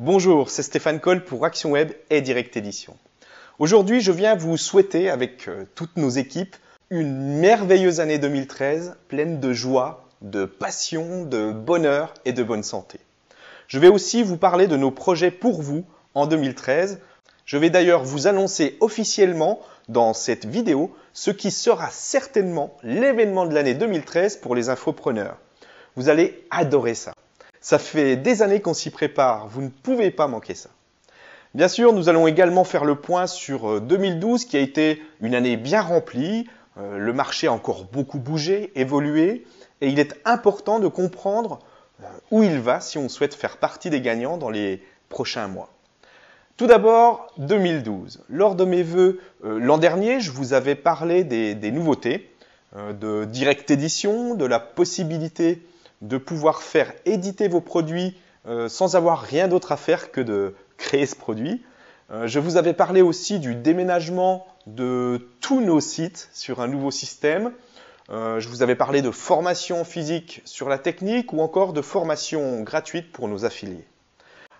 Bonjour, c'est Stéphane Colle pour Action Web et Direct Editions. Aujourd'hui, je viens vous souhaiter, avec toutes nos équipes, une merveilleuse année 2013, pleine de joie, de passion, de bonheur et de bonne santé. Je vais aussi vous parler de nos projets pour vous en 2013. Je vais d'ailleurs vous annoncer officiellement dans cette vidéo ce qui sera certainement l'événement de l'année 2013 pour les infopreneurs. Vous allez adorer ça. Ça fait des années qu'on s'y prépare, vous ne pouvez pas manquer ça. Bien sûr, nous allons également faire le point sur 2012 qui a été une année bien remplie. Le marché a encore beaucoup bougé, évolué et il est important de comprendre où il va si on souhaite faire partie des gagnants dans les prochains mois. Tout d'abord, 2012. Lors de mes vœux l'an dernier, je vous avais parlé des nouveautés, de Direct Editions, de la possibilité de pouvoir faire éditer vos produits sans avoir rien d'autre à faire que de créer ce produit. Je vous avais parlé aussi du déménagement de tous nos sites sur un nouveau système. Je vous avais parlé de formation physique sur la technique ou encore de formation gratuite pour nos affiliés.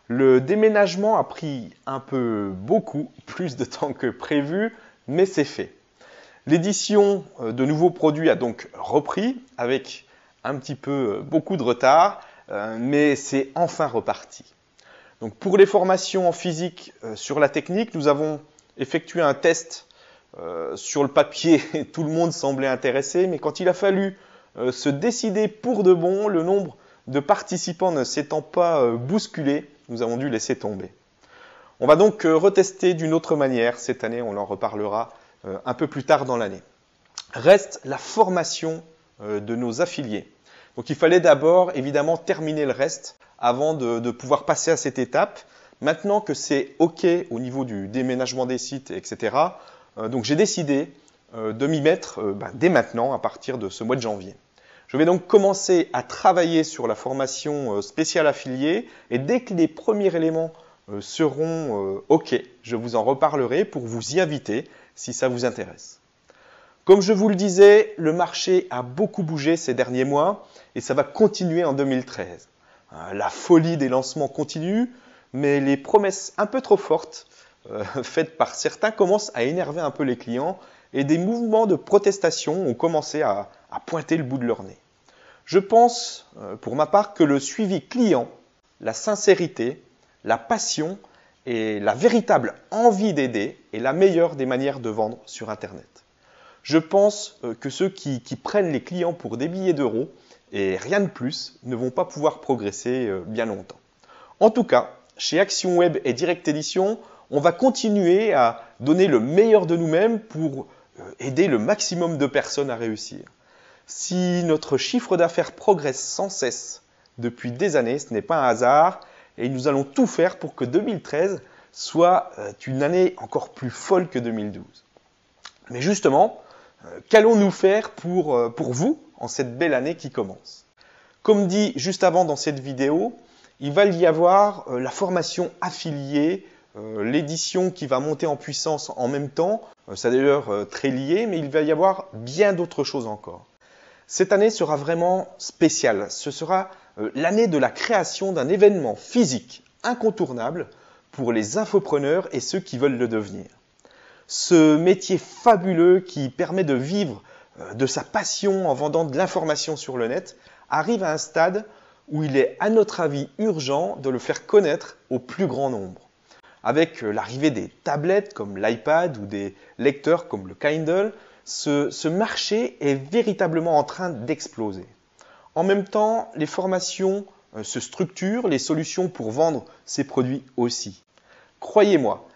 Le déménagement a pris un peu beaucoup, plus de temps que prévu, mais c'est fait. L'édition de nouveaux produits a donc repris avec un petit peu beaucoup de retard, mais c'est enfin reparti. Donc pour les formations en physique sur la technique, nous avons effectué un test sur le papier. Tout le monde semblait intéressé, mais quand il a fallu se décider pour de bon, le nombre de participants ne s'étant pas bousculé, nous avons dû laisser tomber. On va donc retester d'une autre manière cette année, on en reparlera un peu plus tard dans l'année. Reste la formation de nos affiliés. Donc il fallait d'abord évidemment terminer le reste avant de pouvoir passer à cette étape. Maintenant que c'est OK au niveau du déménagement des sites, etc. Donc j'ai décidé de m'y mettre dès maintenant à partir de ce mois de janvier. Je vais donc commencer à travailler sur la formation spéciale affiliée et dès que les premiers éléments seront OK, je vous en reparlerai pour vous y inviter si ça vous intéresse. Comme je vous le disais, le marché a beaucoup bougé ces derniers mois et ça va continuer en 2013. La folie des lancements continue, mais les promesses un peu trop fortes faites par certains commencent à énerver un peu les clients et des mouvements de protestation ont commencé à pointer le bout de leur nez. Je pense, pour ma part, que le suivi client, la sincérité, la passion et la véritable envie d'aider est la meilleure des manières de vendre sur Internet. Je pense que ceux qui prennent les clients pour des billets d'euros et rien de plus ne vont pas pouvoir progresser bien longtemps. En tout cas, chez Action Web et Direct Editions, on va continuer à donner le meilleur de nous-mêmes pour aider le maximum de personnes à réussir. Si notre chiffre d'affaires progresse sans cesse depuis des années, ce n'est pas un hasard et nous allons tout faire pour que 2013 soit une année encore plus folle que 2012. Mais justement, qu'allons-nous faire pour vous en cette belle année qui commence? Comme dit juste avant dans cette vidéo, il va y avoir la formation affiliée, l'édition qui va monter en puissance en même temps, c'est d'ailleurs très lié, mais il va y avoir bien d'autres choses encore. Cette année sera vraiment spéciale, ce sera l'année de la création d'un événement physique incontournable pour les infopreneurs et ceux qui veulent le devenir. Ce métier fabuleux qui permet de vivre de sa passion en vendant de l'information sur le net arrive à un stade où il est à notre avis urgent de le faire connaître au plus grand nombre. Avec l'arrivée des tablettes comme l'iPad ou des lecteurs comme le Kindle, ce marché est véritablement en train d'exploser. En même temps, les formations se structurent, les solutions pour vendre ces produits aussi. Croyez-moi,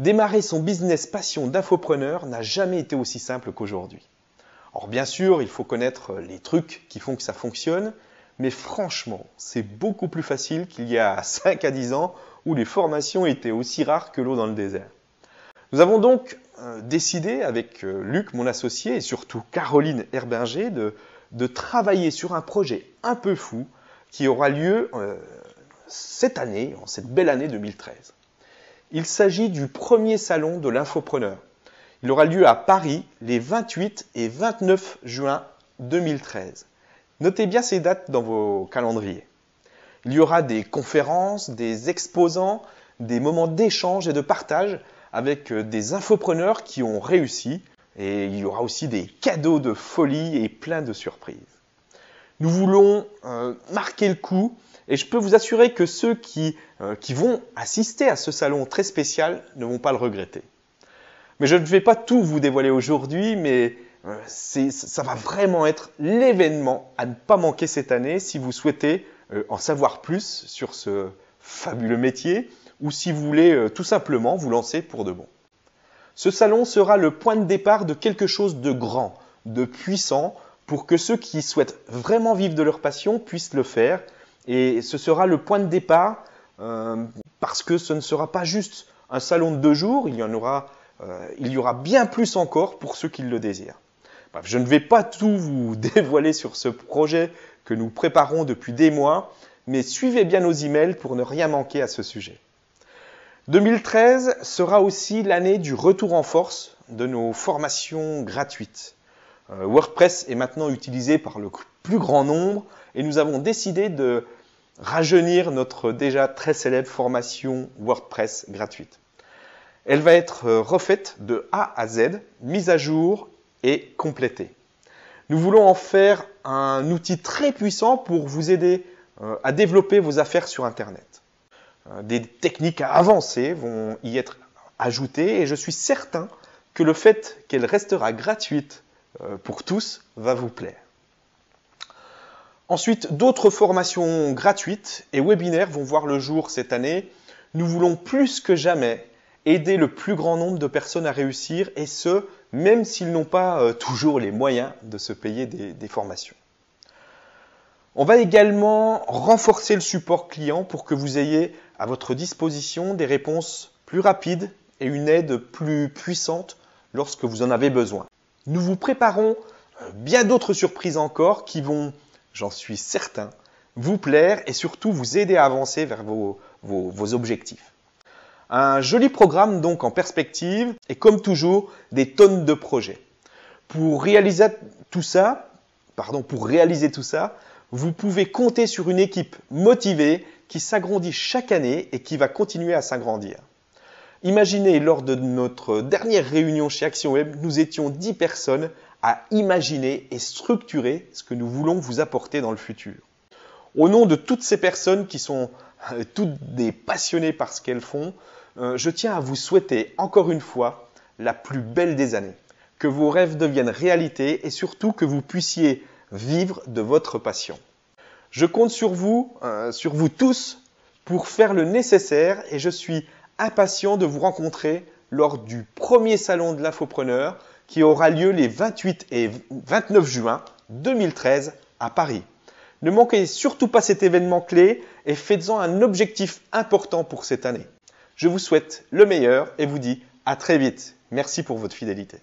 démarrer son business passion d'infopreneur n'a jamais été aussi simple qu'aujourd'hui. Alors bien sûr, il faut connaître les trucs qui font que ça fonctionne, mais franchement, c'est beaucoup plus facile qu'il y a 5 à 10 ans où les formations étaient aussi rares que l'eau dans le désert. Nous avons donc décidé avec Luc, mon associé, et surtout Caroline Herbinger, de travailler sur un projet un peu fou qui aura lieu cette année, en cette belle année 2013. Il s'agit du premier salon de l'infopreneur. Il aura lieu à Paris les 28 et 29 juin 2013. Notez bien ces dates dans vos calendriers. Il y aura des conférences, des exposants, des moments d'échange et de partage avec des infopreneurs qui ont réussi. Et il y aura aussi des cadeaux de folie et plein de surprises. Nous voulons marquer le coup et je peux vous assurer que ceux qui vont assister à ce salon très spécial ne vont pas le regretter. Mais je ne vais pas tout vous dévoiler aujourd'hui, mais ça va vraiment être l'événement à ne pas manquer cette année si vous souhaitez en savoir plus sur ce fabuleux métier ou si vous voulez tout simplement vous lancer pour de bon. Ce salon sera le point de départ de quelque chose de grand, de puissant, pour que ceux qui souhaitent vraiment vivre de leur passion puissent le faire. Et ce sera le point de départ parce que ce ne sera pas juste un salon de 2 jours, il y aura bien plus encore pour ceux qui le désirent. Bref, je ne vais pas tout vous dévoiler sur ce projet que nous préparons depuis des mois, mais suivez bien nos emails pour ne rien manquer à ce sujet. 2013 sera aussi l'année du retour en force de nos formations gratuites. WordPress est maintenant utilisé par le plus grand nombre et nous avons décidé de rajeunir notre déjà très célèbre formation WordPress gratuite. Elle va être refaite de A à Z, mise à jour et complétée. Nous voulons en faire un outil très puissant pour vous aider à développer vos affaires sur Internet. Des techniques à avancer vont y être ajoutées et je suis certain que le fait qu'elle restera gratuite pour tous va vous plaire. Ensuite, d'autres formations gratuites et webinaires vont voir le jour cette année. Nous voulons plus que jamais aider le plus grand nombre de personnes à réussir et ce, même s'ils n'ont pas toujours les moyens de se payer des formations. On va également renforcer le support client pour que vous ayez à votre disposition des réponses plus rapides et une aide plus puissante lorsque vous en avez besoin. Nous vous préparons bien d'autres surprises encore qui vont, j'en suis certain, vous plaire et surtout vous aider à avancer vers vos objectifs. Un joli programme donc en perspective et comme toujours, des tonnes de projets. Pour réaliser tout ça, vous pouvez compter sur une équipe motivée qui s'agrandit chaque année et qui va continuer à s'agrandir. Imaginez, lors de notre dernière réunion chez Action Web, nous étions 10 personnes à imaginer et structurer ce que nous voulons vous apporter dans le futur. Au nom de toutes ces personnes qui sont toutes des passionnés par ce qu'elles font, je tiens à vous souhaiter encore une fois la plus belle des années. Que vos rêves deviennent réalité et surtout que vous puissiez vivre de votre passion. Je compte sur vous tous pour faire le nécessaire et je suis impatient de vous rencontrer lors du premier salon de l'infopreneur qui aura lieu les 28 et 29 juin 2013 à Paris. Ne manquez surtout pas cet événement clé et faites-en un objectif important pour cette année. Je vous souhaite le meilleur et vous dis à très vite. Merci pour votre fidélité.